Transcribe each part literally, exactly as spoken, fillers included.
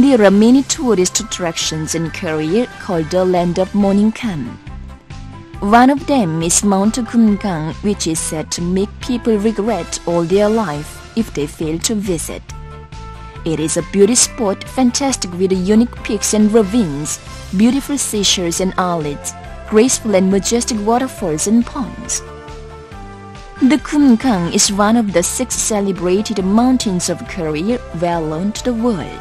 There are many tourist attractions in Korea called the Land of Morning Calm. One of them is Mount Kumgang, which is said to make people regret all their life if they fail to visit. It is a beauty spot fantastic with unique peaks and ravines, beautiful seashores and islets, graceful and majestic waterfalls and ponds. The Kumgang is one of the six celebrated mountains of Korea, well known to the world.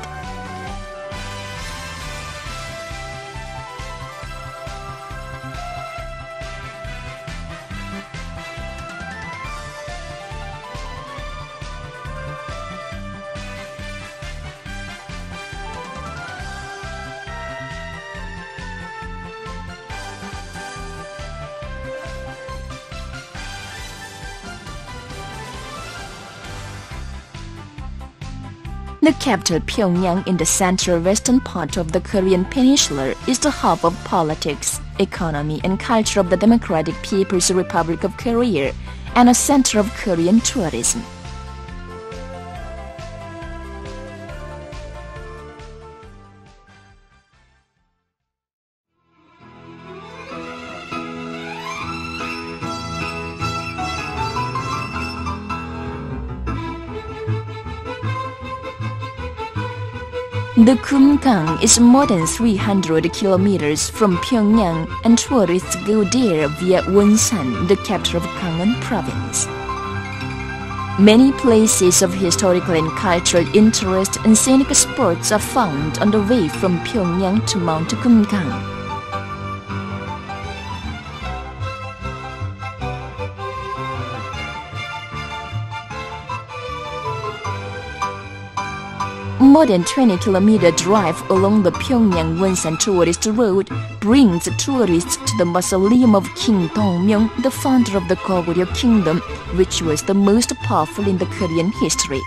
The capital Pyongyang in the central western part of the Korean peninsula is the hub of politics, economy and culture of the Democratic People's Republic of Korea and a center of Korean tourism. The Kumgang is more than three hundred kilometers from Pyongyang, and tourists go there via Wonsan, the capital of Gangwon province. Many places of historical and cultural interest and scenic spots are found on the way from Pyongyang to Mount Kumgang. More than twenty kilometer drive along the Pyongyang-Wonsan tourist road brings tourists to the mausoleum of King Dongmyeong, the founder of the Goguryeo kingdom, which was the most powerful in the Korean history.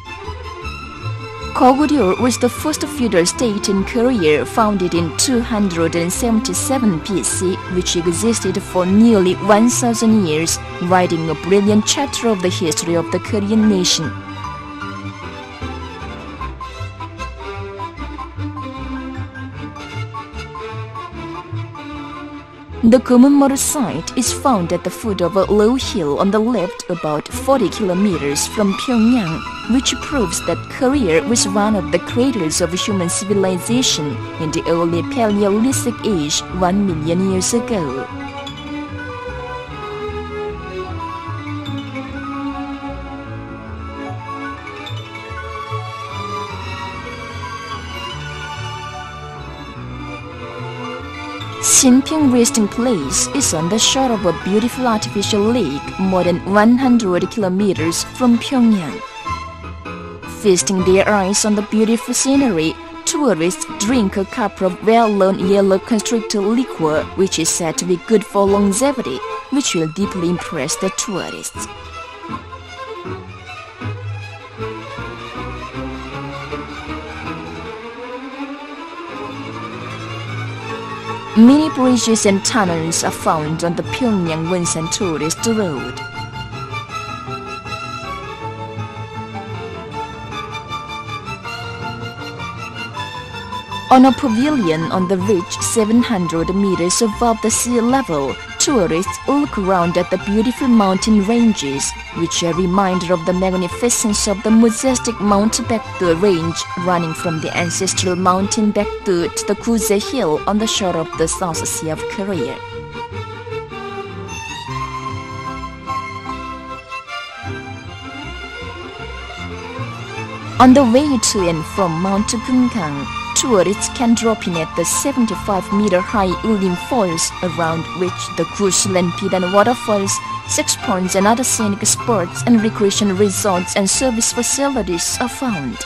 Goguryeo was the first feudal state in Korea, founded in two hundred seventy-seven B C, which existed for nearly one thousand years, writing a brilliant chapter of the history of the Korean nation. The Komunmora site is found at the foot of a low hill on the left, about forty kilometers from Pyongyang, which proves that Korea was one of the cradles of human civilization in the early Paleolithic age one million years ago. Jinping Resting Place is on the shore of a beautiful artificial lake more than one hundred kilometers from Pyongyang. Feasting their eyes on the beautiful scenery, tourists drink a cup of well-known yellow constrictor liquor, which is said to be good for longevity, which will deeply impress the tourists. Many bridges and tunnels are found on the Pyongyang-Wonsan tourist road. On a pavilion on the ridge seven hundred meters above the sea level, tourists look around at the beautiful mountain ranges, which are a reminder of the magnificence of the majestic Mount Baekdu range, running from the ancestral mountain Baekdu to the Kuze Hill on the shore of the South Sea of Korea. On the way to and from Mount Kumgang, tourists can drop in at the seventy-five meter high Uling Falls, around which the crucial and Pidan waterfalls, six ponds and other scenic sports and recreation resorts and service facilities are found.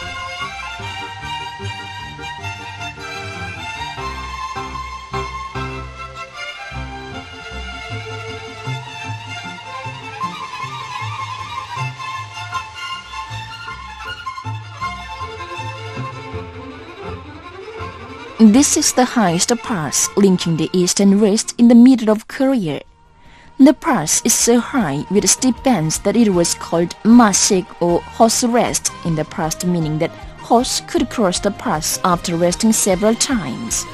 This is the highest pass linking the east and west in the middle of Korea. The pass is so high with steep bends that it was called Masik or horse rest in the past, meaning that horse could cross the pass after resting several times.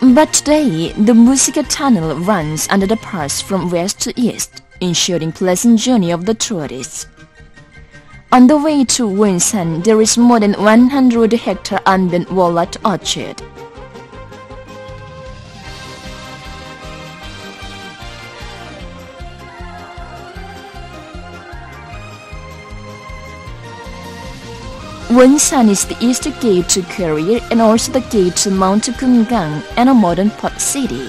But today, the Musika Tunnel runs under the pass from west to east, ensuring pleasant journey of the tourists. On the way to Wonsan, there is more than one hundred hectare urban walnut orchard. Wonsan is the eastern gate to Korea and also the gate to Mount Kumgang and a modern port city.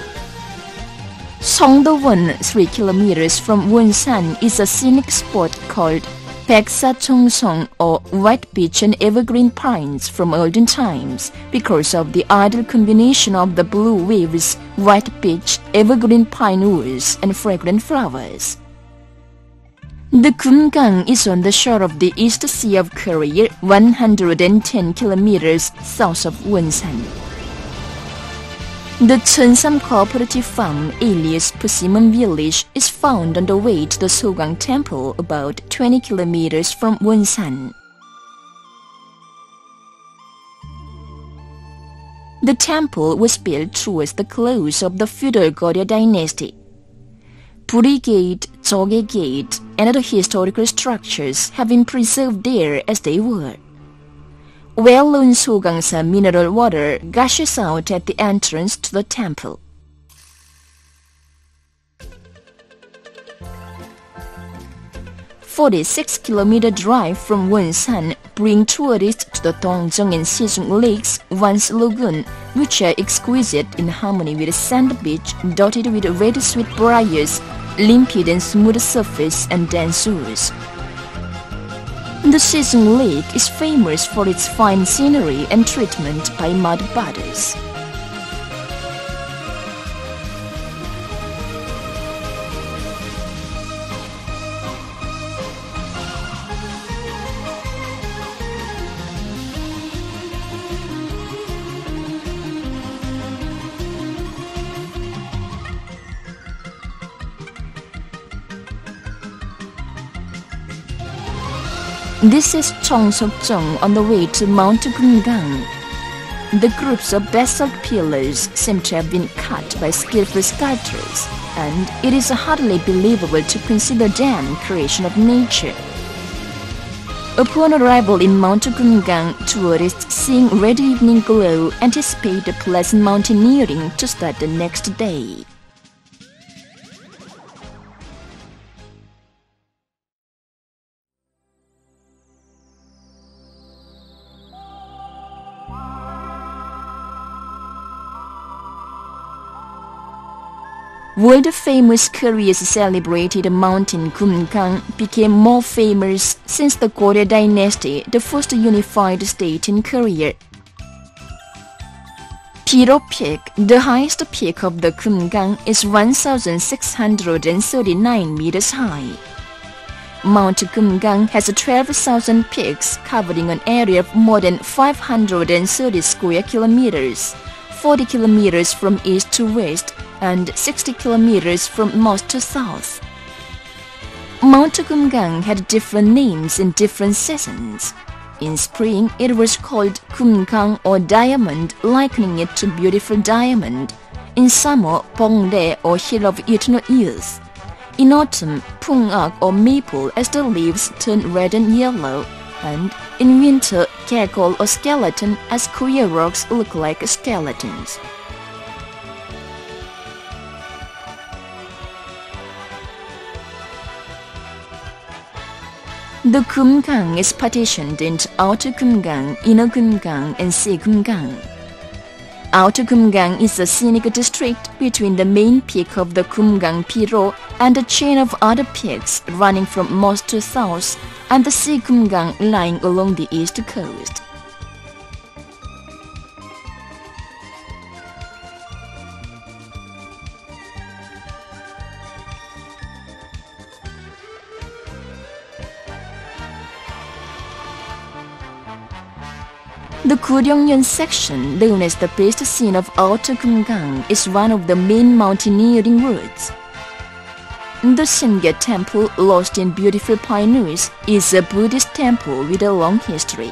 Songdo-won, three kilometers from Wonsan, is a scenic spot called Peksa Chongsong, or white beech and evergreen pines from olden times, because of the ideal combination of the blue waves, white beech, evergreen pine woods, and fragrant flowers. The Kumgang is on the shore of the East Sea of Korea, one hundred ten kilometers south of Wonsan. The Cheonsam Cooperative Farm, alias Persimmon Village, is found on the way to the Sokwang Temple, about twenty kilometers from Wonsan. The temple was built towards the close of the feudal Goguryeo dynasty. Puri Gate, Choge Gate, and other historical structures have been preserved there as they were. Well-known Sogangsa mineral water gushes out at the entrance to the temple. forty-six kilometer drive from Wonsan bring tourists to the Tongzhong and Shizung lakes once lagoon, which are exquisite in harmony with a sand beach dotted with red sweet briars, limpid and smooth surface and dense woods. The Shizung Lake is famous for its fine scenery and treatment by mud bathers. This is Chongseokjeong on the way to Mount Kumgang. The groups of basalt pillars seem to have been cut by skillful sculptors, and it is hardly believable to consider them creation of nature. Upon arrival in Mount Kumgang, tourists seeing red evening glow anticipate a pleasant mountaineering to start the next day. World-famous Korea's celebrated mountain Kumgang became more famous since the Goguryeo dynasty, the first unified state in Korea. Piro Peak, the highest peak of the Kumgang, is one thousand six hundred thirty-nine meters high. Mount Kumgang has twelve thousand peaks covering an area of more than five hundred thirty square kilometers, forty kilometers from east to west, and sixty kilometers from north to south. Mount Kumgang had different names in different seasons. In spring, it was called Kumgang or Diamond, likening it to beautiful diamond. In summer, Bongdae or Hill of Eternal Youth. In autumn, Pungak or Maple, as the leaves turn red and yellow. And in winter, Gagol or Skeleton, as Kuryong rocks look like skeletons. The Kumgang is partitioned into Outer Kumgang, Inner Kumgang, and Sea Kumgang. Outer Kumgang is a scenic district between the main peak of the Kumgang Piro and a chain of other peaks running from north to south, and the Sea Kumgang lying along the east coast. The Guryongyun section, known as the best scene of Outer Kumgang, is one of the main mountaineering routes. The Shingya Temple, lost in beautiful pine woods, is a Buddhist temple with a long history.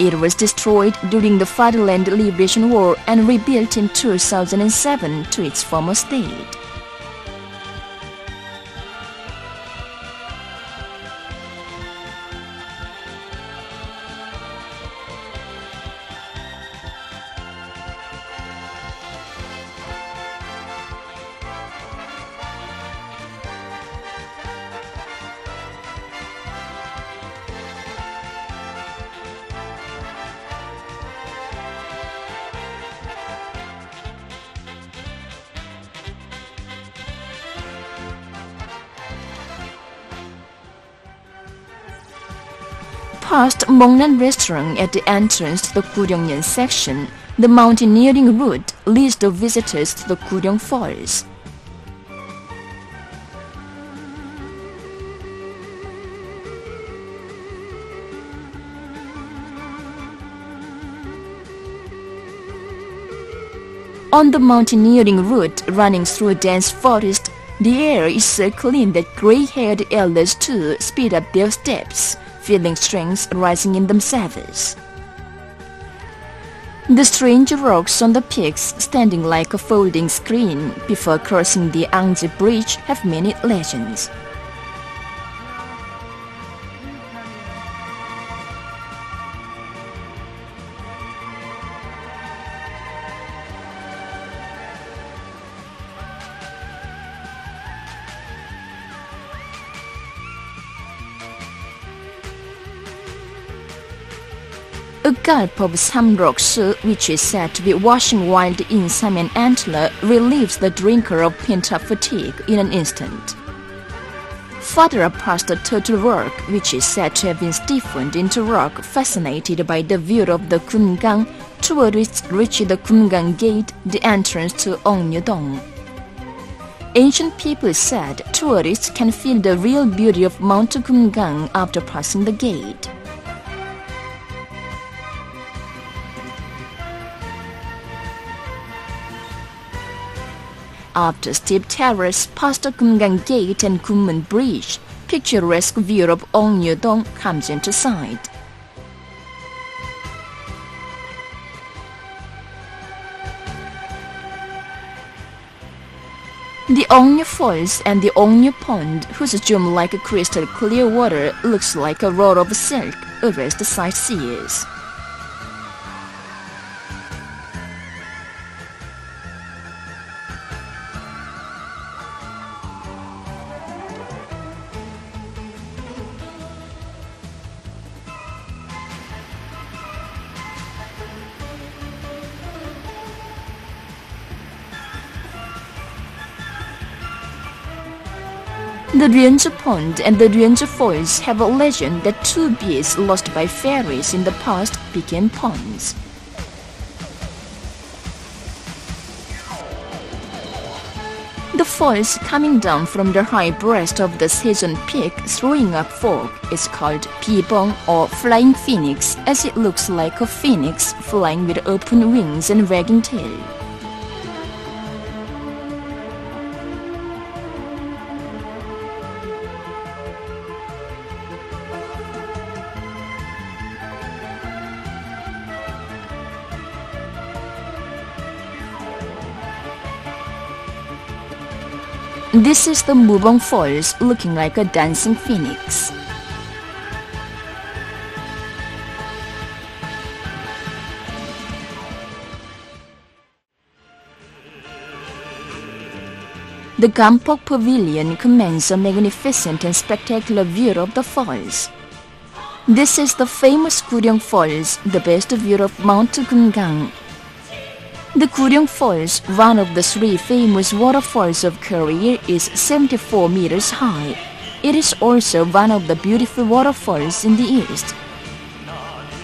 It was destroyed during the Fatherland Liberation War and rebuilt in two thousand seven to its former state. Past Mongnan Restaurant at the entrance to the Guryongyun section, the mountaineering route leads the visitors to the Kuryong Falls. On the mountaineering route running through a dense forest, the air is so clean that grey-haired elders too speed up their steps, feeling strength rising in themselves. The strange rocks on the peaks, standing like a folding screen before crossing the Angji Bridge, have many legends. A gulp of samrok soup, which is said to be washing wild insam and antler, relieves the drinker of pent-up fatigue in an instant. Further up past the Turtle Rock, which is said to have been stiffened into rock, fascinated by the view of the Kumgang, tourists reach the Kumgang Gate, the entrance to Ongnyeong. Ancient people said tourists can feel the real beauty of Mount Kumgang after passing the gate. After steep terrace, past the Kumgang Gate and Kummun Bridge, picturesque view of Ongnyeong comes into sight. The Ongnye Falls and the Ongnye Pond, whose gem like crystal clear water looks like a roll of silk, arrest the sightseers. The Ryonju Pond and the Ryonju Falls have a legend that two beasts lost by fairies in the past became ponds. The falls coming down from the high breast of the Shizung Peak throwing up fog is called Pibong or Flying Phoenix, as it looks like a phoenix flying with open wings and wagging tail. This is the Mubong Falls, looking like a dancing phoenix. The Gampok Pavilion commands a magnificent and spectacular view of the falls. This is the famous Kuryong Falls, the best view of Mount Kumgang. The Kuryong Falls, one of the three famous waterfalls of Korea, is seventy-four meters high. It is also one of the beautiful waterfalls in the east.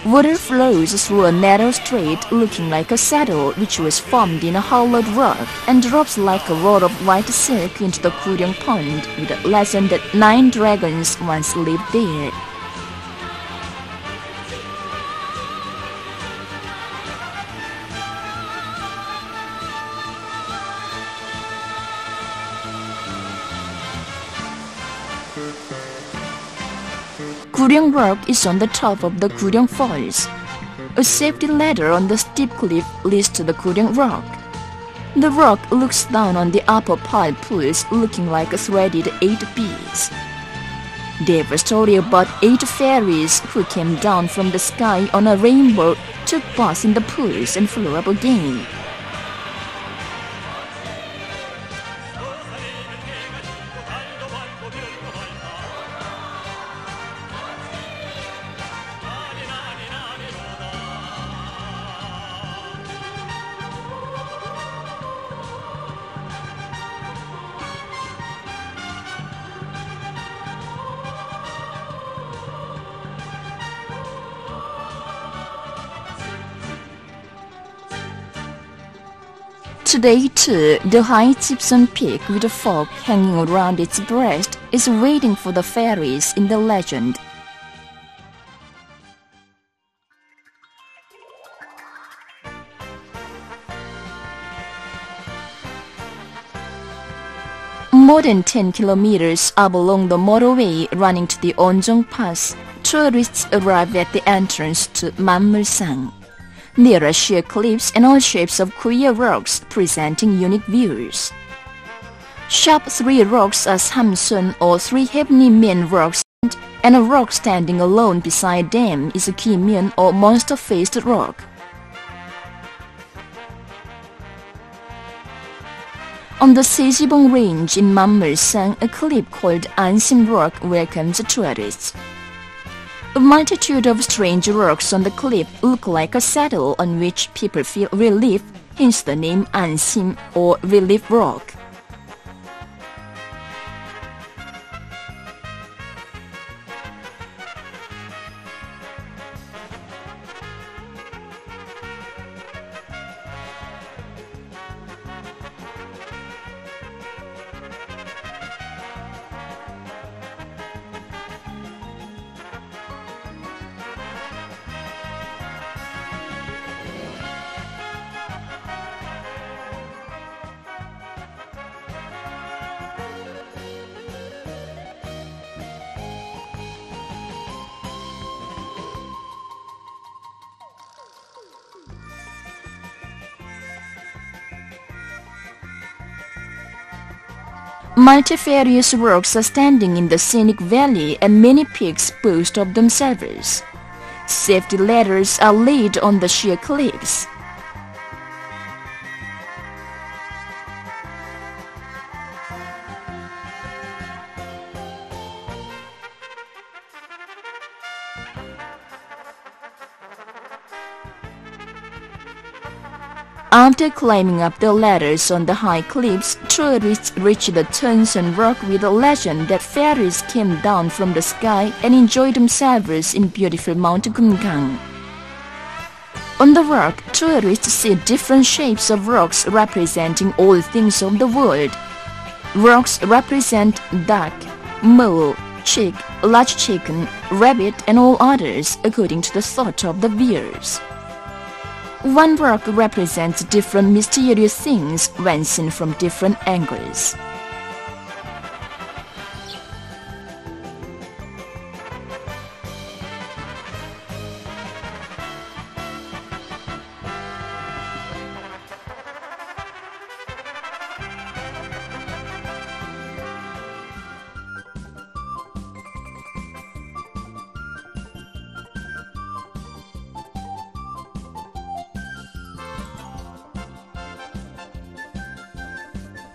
Water flows through a narrow strait looking like a saddle, which was formed in a hollowed rock, and drops like a roll of white silk into the Kuryong Pond, with a legend that nine dragons once lived there. Kuryong Rock is on the top of the Kuryong Falls. A safety ladder on the steep cliff leads to the Kuryong Rock. The rock looks down on the upper pile pools looking like a threaded eight beads. They have a story about eight fairies who came down from the sky on a rainbow, took baths in the pools and flew up again. Today too, the high Gibson Peak with a fog hanging around its breast is waiting for the fairies in the legend. More than ten kilometers up along the motorway running to the Onjong Pass, tourists arrive at the entrance to Manmulsang. There are sheer cliffs and all shapes of Kuryong rocks presenting unique views. Sharp three rocks are Samsun or three heavenly men rocks, and a rock standing alone beside them is a Kimyeon or monster-faced rock. On the Sejibong range in Mamrsang, a cliff called Ansin Rock welcomes tourists. A multitude of strange rocks on the cliff look like a saddle on which people feel relief, hence the name Ansim or Relief Rock. Multifarious rocks are standing in the scenic valley and many peaks boast of themselves. Safety ladders are laid on the sheer cliffs. After climbing up the ladders on the high cliffs, tourists reach the Tongzhong Rock with a legend that fairies came down from the sky and enjoyed themselves in beautiful Mount Kumgang. On the rock, tourists see different shapes of rocks representing all things of the world. Rocks represent duck, mole, chick, large chicken, rabbit and all others according to the thought of the viewers. One rock represents different mysterious things when seen from different angles.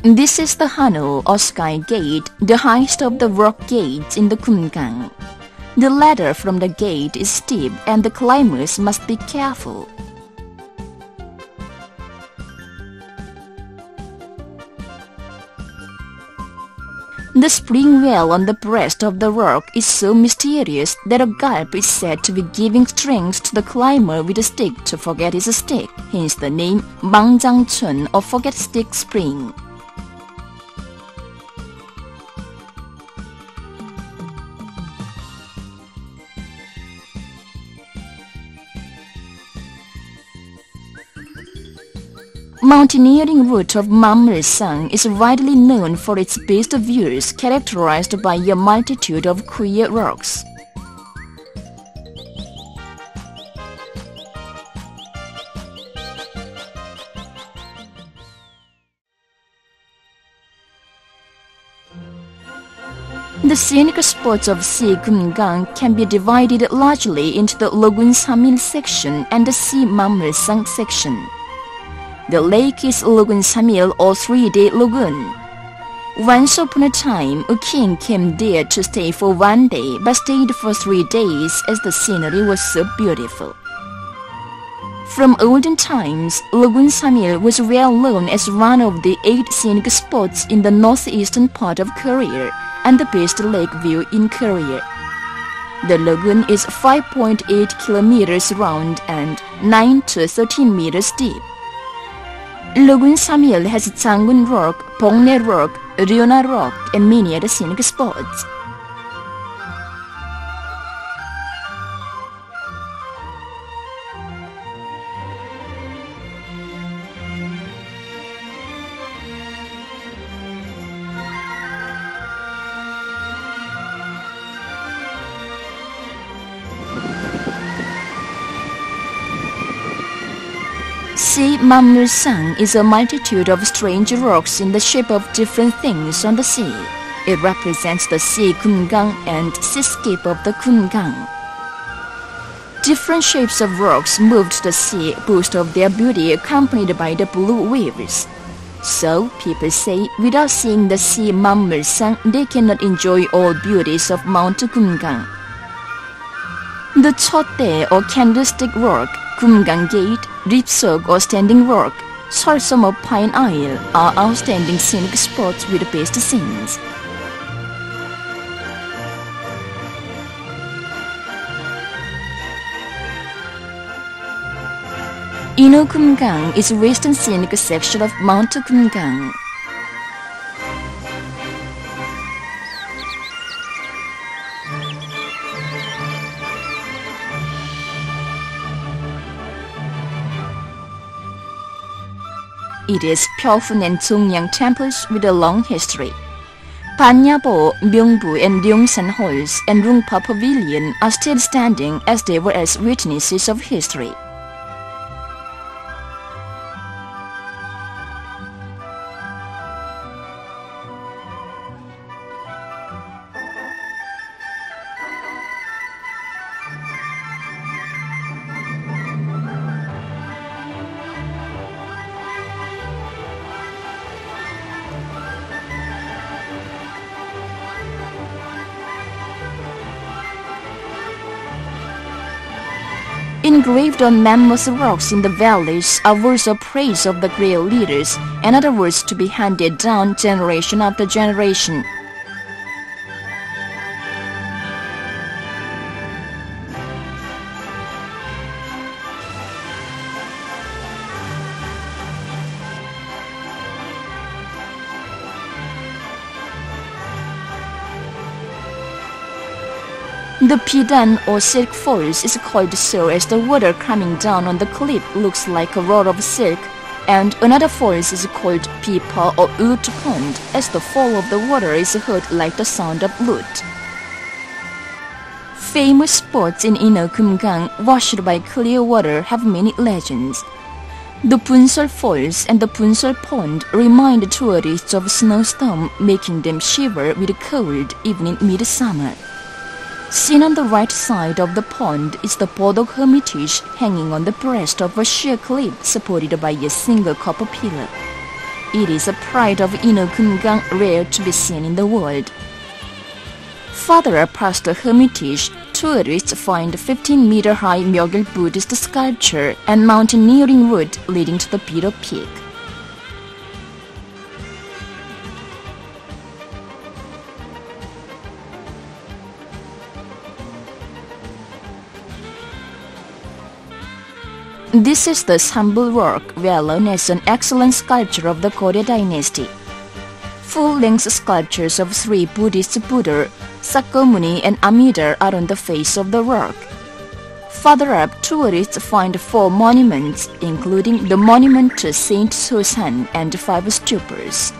This is the Hanul or Sky Gate, the highest of the rock gates in the Kumgang. The ladder from the gate is steep and the climbers must be careful. The spring well on the breast of the rock is so mysterious that a gulp is said to be giving strength to the climber with a stick to forget his stick, hence the name Mangjangchun or Forget Stick Spring. Mountaineering route of Mamrsang is widely known for its best views characterized by a multitude of queer rocks. the scenic spots of Sea Kumgang can be divided largely into the Lagoon Samil section and the Sea Mamrsang section. The lake is Lagoon Samil or three-day lagoon. Once upon a time, a king came there to stay for one day but stayed for three days as the scenery was so beautiful. From olden times, Lagoon Samil was well known as one of the eight scenic spots in the northeastern part of Korea and the best lake view in Korea. The lagoon is five point eight kilometers round and nine to thirteen meters deep. Lagoon Samil has Gangwon Rock, Mongnan Rock, Kuryong Rock, and many other scenic spots. Sea Mamrsang is a multitude of strange rocks in the shape of different things on the sea. It represents the Sea Kumgang and seascape of the Kumgang. Different shapes of rocks moved to the sea, boast of their beauty accompanied by the blue waves. So, people say, without seeing the Sea Mamrsang, they cannot enjoy all beauties of Mount Kumgang. The Chote or Candlestick Rock, Kumgang Gate, Ripsog or Standing Rock, Solsom or Pine Isle are outstanding scenic spots with the best scenes. Inner Kumgang is western scenic section of Mount Kumgang. It is Pyeongfun and Zhongyang temples with a long history. Panyabo, Myeongbu and Ryongsan Halls and Rungpa Pavilion are still standing as they were as witnesses of history. Engraved on mammoth rocks in the valleys are words of praise of the great leaders and other words to be handed down generation after generation. The Pidan or Silk Falls is called so as the water coming down on the cliff looks like a roll of silk, and another falls is called Pipa or Oot Pond as the fall of the water is heard like the sound of lute. Famous spots in Inner Kumgang, washed by clear water, have many legends. The Punsol Falls and the Punsol Pond remind tourists of snowstorm, making them shiver with cold even in midsummer. Seen on the right side of the pond is the Bodok Hermitage hanging on the breast of a sheer cliff supported by a single copper pillar. It is a pride of Inner Kumgang, rare to be seen in the world. Farther past the hermitage, tourists find a fifteen meter high Myogyal Buddhist sculpture and mountaineering route leading to the Piro Peak. This is the Sambul Rock, well known as an excellent sculpture of the Goryeo dynasty. Full-length sculptures of three Buddhist Buddha, Sakyamuni and Amida are on the face of the rock. Further up, tourists find four monuments, including the monument to Saint Susan and five stupas.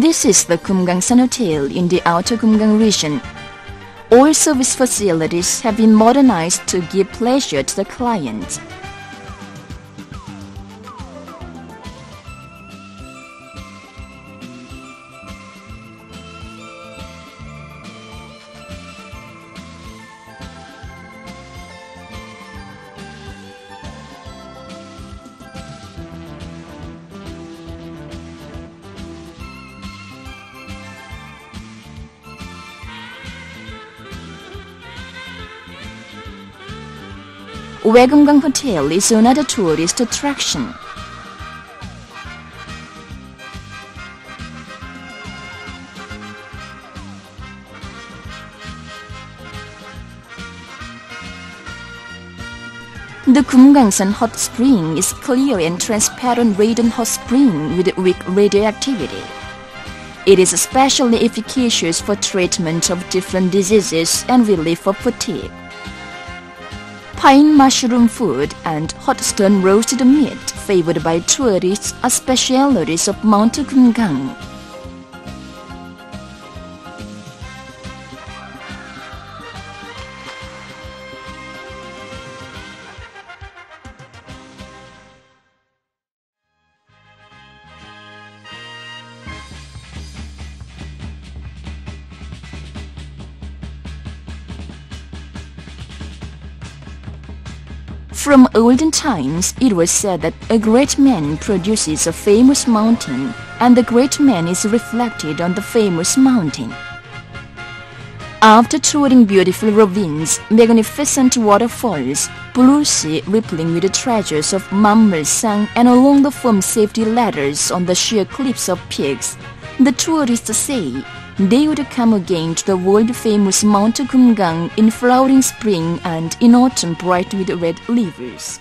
This is the Kumgang San Hotel in the Outer Kumgang region. All service facilities have been modernized to give pleasure to the clients. Kumgang Hotel is another tourist attraction. The Kumgangsan hot spring is clear and transparent radiant hot spring with weak radioactivity. It is especially efficacious for treatment of different diseases and relief of fatigue. Pine mushroom food and hot stone roasted meat, favored by tourists, are specialties of Mount Kumgang. From olden times, it was said that a great man produces a famous mountain, and the great man is reflected on the famous mountain. After touring beautiful ravines, magnificent waterfalls, blue sea rippling with the treasures of Mamrsang, and along the firm safety ladders on the sheer cliffs of peaks, the tourists say they would come again to the world-famous Mount Kumgang in flowering spring and in autumn bright with red leaves.